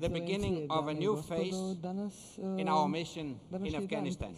the beginning of a new phase in our mission in Afghanistan.